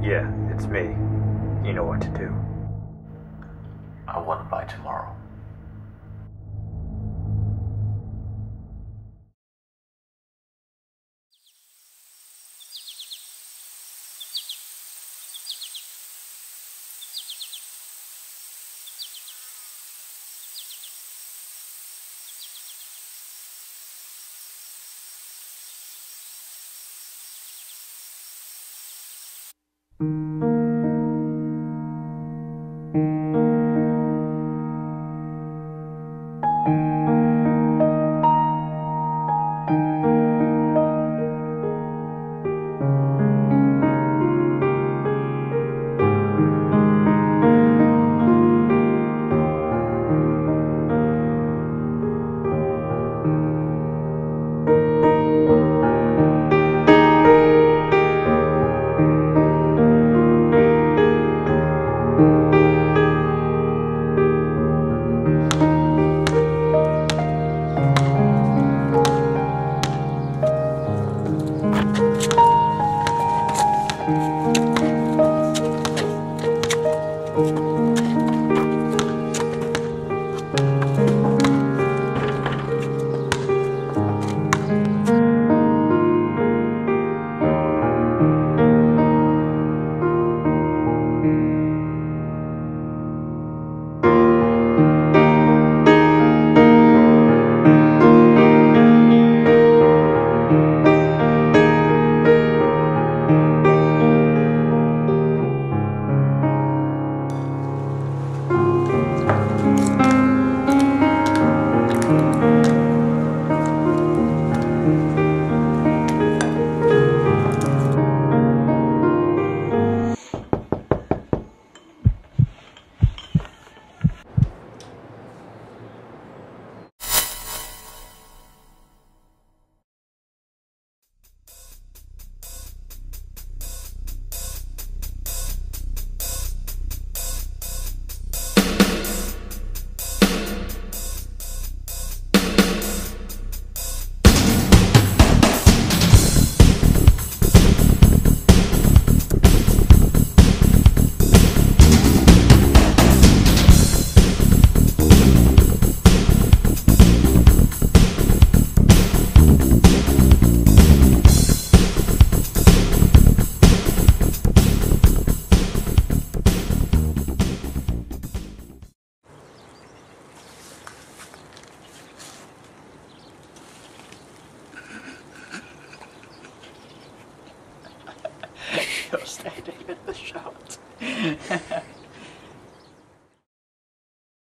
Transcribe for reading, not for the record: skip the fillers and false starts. Yeah, it's me. You know what to do. I want it by tomorrow. you're standing in the shot.